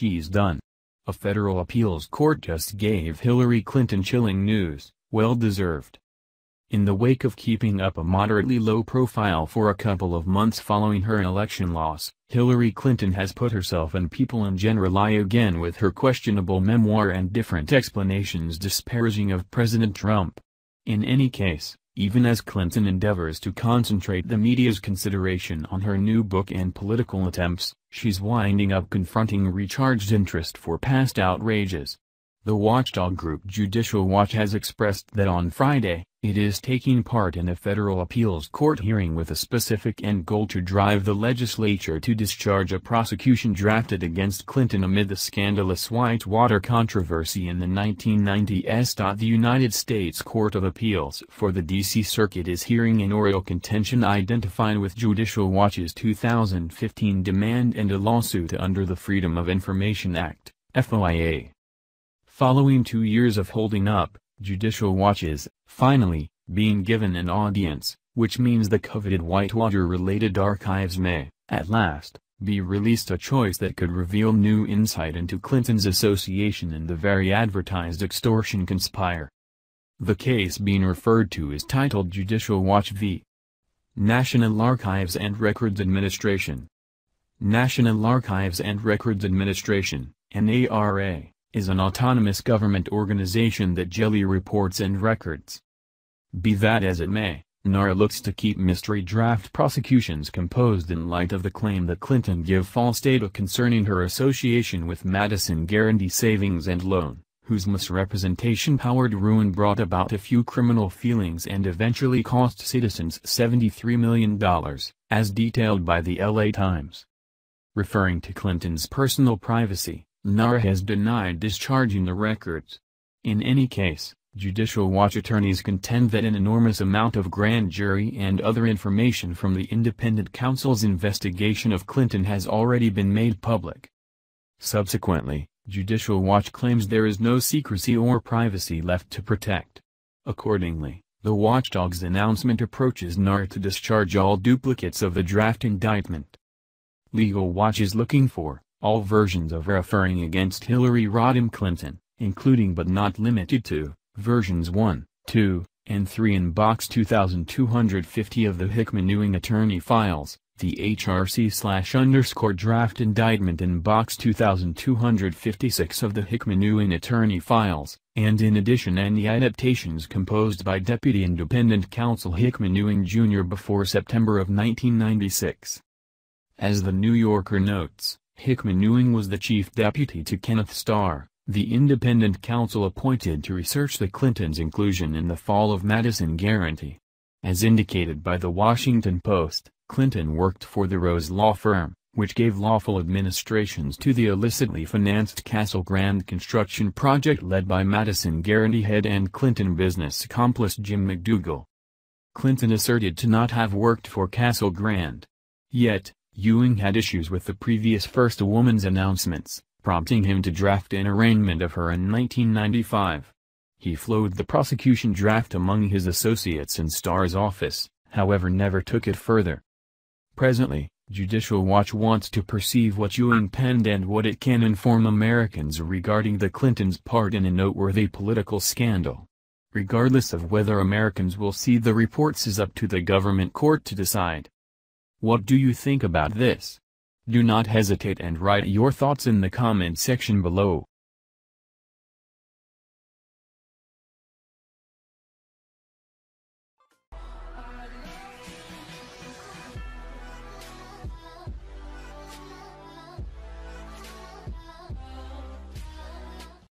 she's done. A federal appeals court just gave Hillary Clinton chilling news, well-deserved. In the wake of keeping up a moderately low profile for a couple of months following her election loss, Hillary Clinton has put herself and people in general eye again with her questionable memoir and different explanations disparaging of President Trump. In any case, even as Clinton endeavors to concentrate the media's consideration on her new book and political attempts, she's winding up confronting recharged interest for past outrages. The watchdog group Judicial Watch has expressed that on Friday, it is taking part in a federal appeals court hearing with a specific end goal to drive the legislature to discharge a prosecution drafted against Clinton amid the scandalous Whitewater controversy in the 1990s. The United States Court of Appeals for the D.C. Circuit is hearing an oral contention identified with Judicial Watch's 2015 demand and a lawsuit under the Freedom of Information Act, FOIA. Following 2 years of holding up, Judicial Watch is, finally, being given an audience, which means the coveted Whitewater-related archives may, at last, be released, a choice that could reveal new insight into Clinton's association in the very advertised extortion conspire. The case being referred to is titled Judicial Watch v. National Archives and Records Administration. National Archives and Records Administration, NARA, is an autonomous government organization that jelly reports and records. Be that as it may, NARA looks to keep mystery draft prosecutions composed in light of the claim that Clinton gave false data concerning her association with Madison Guaranty Savings and Loan, whose misrepresentation-powered ruin brought about a few criminal filings and eventually cost citizens $73 million, as detailed by the LA Times. Referring to Clinton's personal privacy, NARA has denied discharging the records. In any case, Judicial Watch attorneys contend that an enormous amount of grand jury and other information from the independent counsel's investigation of Clinton has already been made public. Subsequently, Judicial Watch claims there is no secrecy or privacy left to protect. Accordingly, the watchdog's announcement approaches NARA to discharge all duplicates of the draft indictment. Legal Watch is looking for all versions of referring against Hillary Rodham Clinton, including but not limited to, versions 1, 2, and 3 in Box 2250 of the Hickman Ewing Attorney Files, the HRC/_ draft indictment in Box 2256 of the Hickman Ewing Attorney Files, and in addition any adaptations composed by Deputy Independent Counsel Hickman Ewing Jr. before September of 1996. As the New Yorker notes, Hickman Ewing was the chief deputy to Kenneth Starr, the independent counsel appointed to research the Clintons' inclusion in the fall of Madison Guaranty. As indicated by The Washington Post, Clinton worked for the Rose Law Firm, which gave lawful administrations to the illicitly financed Castle Grand construction project led by Madison Guaranty head and Clinton business accomplice Jim McDougall. Clinton asserted to not have worked for Castle Grand. Yet, Ewing had issues with the previous first woman's announcements, prompting him to draft an arraignment of her in 1995. He flowed the prosecution draft among his associates in Starr's office, however never took it further. Presently, Judicial Watch wants to perceive what Ewing penned and what it can inform Americans regarding the Clintons' part in a noteworthy political scandal. Regardless of whether Americans will see the reports is up to the government court to decide. What do you think about this? Do not hesitate and write your thoughts in the comment section below.